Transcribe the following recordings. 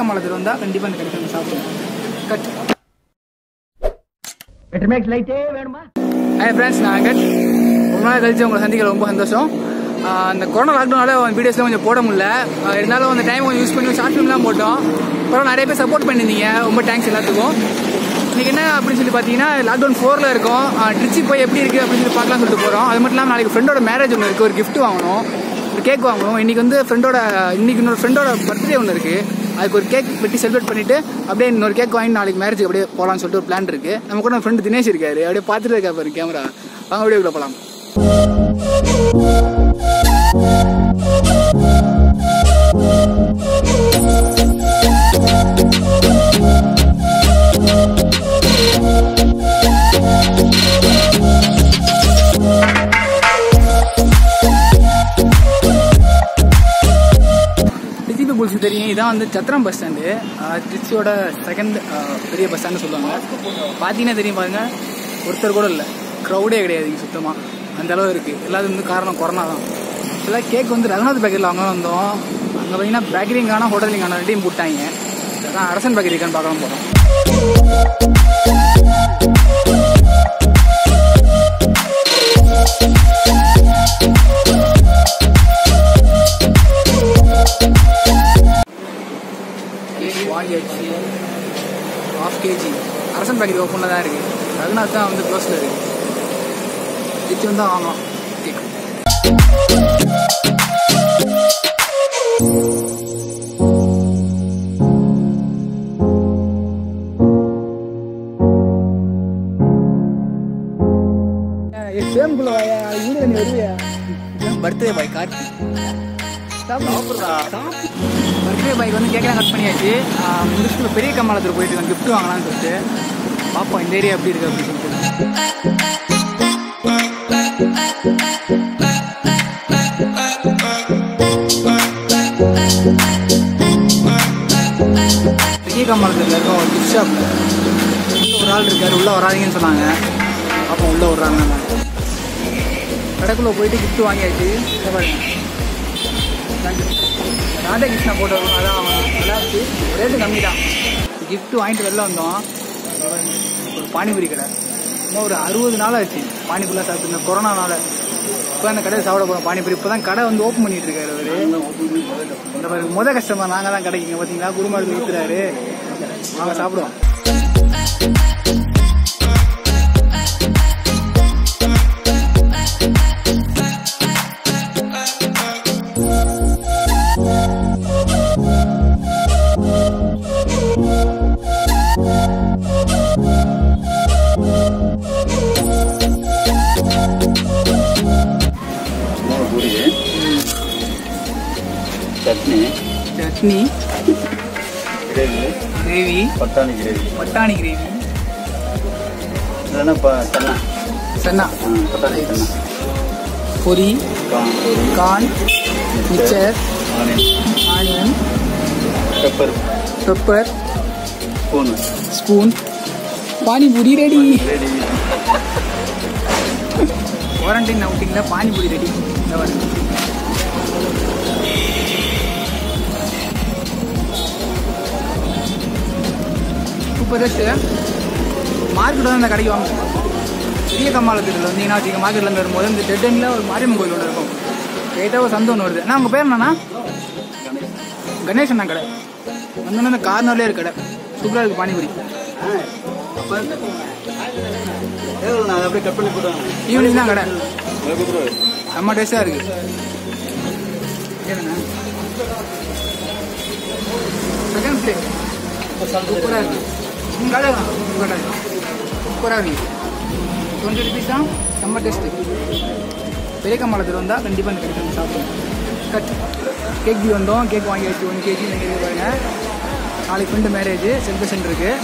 Cut. It makes light. Hi friends, Anaket. The corona lockdown videos time support lockdown 4 Trichy friend marriage gift cake friend I could cake pretty celebrate Panita, Abdin Norcake coin, Nalik marriage, Poland Soto plant. I'm going to friend the Nashir Gary, I did Patrick over camera. I'm going to இதான் வந்து Chathiram bus stand டிரிச்சியோட second பெரிய bus ஸ்டாண்ட்னு சொல்லுவாங்க பாத்தீங்கன்னா தெரியும் பாருங்க ஒருத்தர் கூட இல்ல கிரவுடே கிடையாது சுத்தமா அந்த அளவு இருக்கு எல்லாரும் வந்து காரணம் கொரோனா தான் எல்லா கேக் வந்து ரகுநாத் பேக்கரில வாங்க வந்தோம் அங்க போயினா பேக்கரிங்கான ஹோட்டலிங்கான ரெண்டையும் போட்டாங்க அதான் அரசன் பேக்கரி இருக்கான்னு பார்க்கலாம் போறோம் Arasan packet open that is. Raghunath is on the plus level. This one is on. This same color, yeah. Birthday by card. Stop. Stop. Birthday bike வந்து கேக்கல கட் பண்ணியாச்சு முன்னுக்குள்ள பெரிய கமலத்துல போயிட்டு நான் gift வாங்கலாம்னு சொல்லிட்டு பாப்பா இந்த ஏரியா எப்படி இருக்கு அப்படி சொல்லிட்டு பெரிய கமலத்துல இருக்க ஒரு gift shop ஒரு ஆள் இருக்காரு உள்ள வராதீங்கன்னு சொன்னாங்க அப்ப உள்ள வராங்க கடக்குள்ள போயிட்டு gift வாங்கியாச்சு பாருங்க That's why we have gift to Paanipoori. Chutney, gravy, patani gravy. Then sanna, patani sanna. Puri, corn, mixture, onion, pepper, spoon. Paanipoori ready. Quarantine outing la Paanipoori ready. Market on the Kadion. Three Kamala, the market under more than the dead level, Mariam Gulu. Kata was Sandon or the Namperna Ganesh and Nagara. And then the Karno Lerka, Supra Panibri. Even in Nagara, Amadesari. Second place. Corari, 20 rupees down, summer testing. Pereka Maladronda, and different conditions. Cut cake beyond long, cake 1 kg, and everywhere. Marriage, self-centered gay.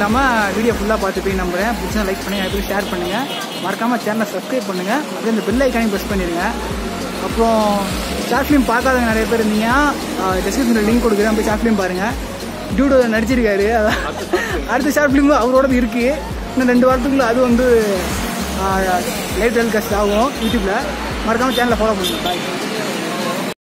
Lama video full up at the pay number, like Panya, share Panya, Markama channel subscribe Panya, then the bill icon was Panya. Upon Chathram Parka and Arapania, description link to Gram Chathram Paranga. Due to the energy, at the sharp limb, out of Irki, and then to our later cast YouTube. Markham channel follow. Bye.